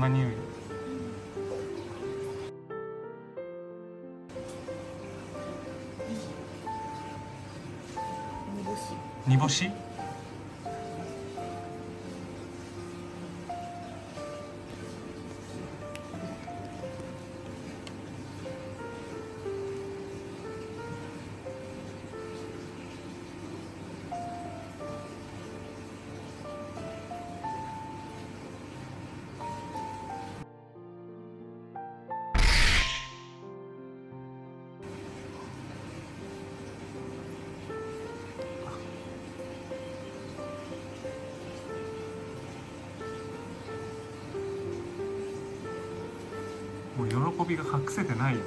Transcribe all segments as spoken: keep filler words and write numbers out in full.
んなに煮干し。もう喜びが隠せてないよ。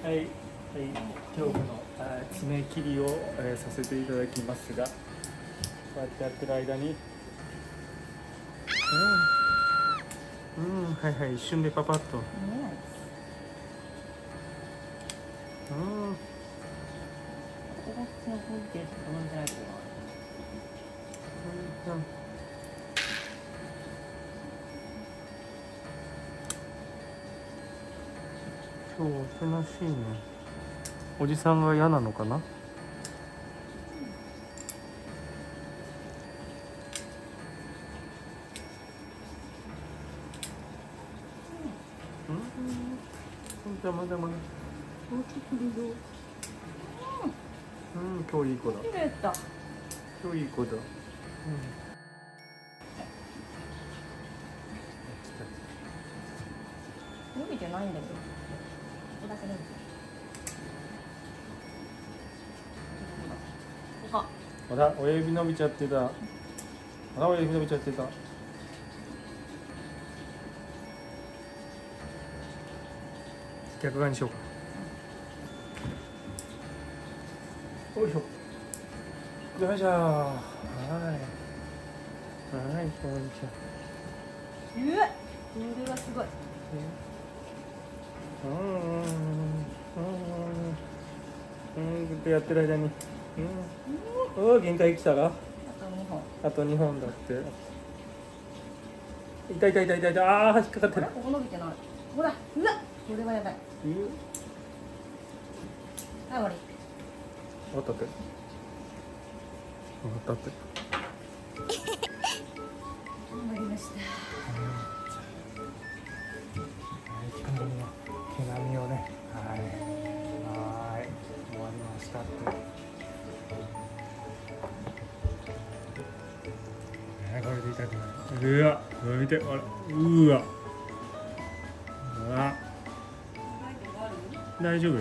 はい、はい、今日の爪切りを、えー、させていただきますが、こうやってやってる間に、うん、うん、はいはい、一瞬でパパッと、うん、うん。今日おとなしいね。おじさんが嫌なのかな。うん、だまだま。もうちょっといいよ。うん、今日いい子だ。今日いい子だ。うん。伸びてないんだけど。高すぎる。ここ。ほら、親指伸びちゃってた。ほら、親指伸びちゃってた。逆側にしようか。よいしょ、よいしょ、はいはい、こんにちは。うわっ、これはすごい。うんうんうんうん、ずっとやってる間に、うん、おお、限界来たが。あとにほん。あとにほんだって。痛い痛い痛い痛い痛い、ああ、引っかかってる。ここ伸びてない。ほら、うわっ、これはやばい。あ、終わり。終わったって終わったって終わりました。毛並みをね、はいはい、終わりましたって。これで痛くない。うわ、伸びて、あら、うわ、うわ、大丈夫よ。